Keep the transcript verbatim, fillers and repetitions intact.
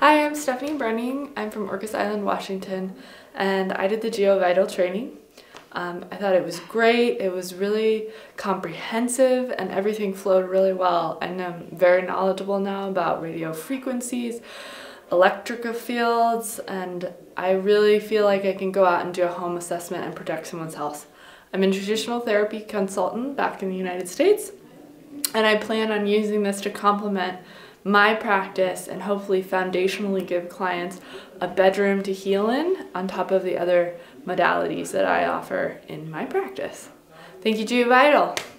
Hi, I'm Stephanie Brenning. I'm from Orcas Island, Washington, and I did the GeoVital training. Um, I thought it was great. It was really comprehensive and everything flowed really well. And I'm very knowledgeable now about radio frequencies, electrical fields, and I really feel like I can go out and do a home assessment and protect someone's health. I'm a traditional therapy consultant back in the United States, and I plan on using this to complement my practice and hopefully foundationally give clients a bedroom to heal in on top of the other modalities that I offer in my practice. Thank you, GeoVital.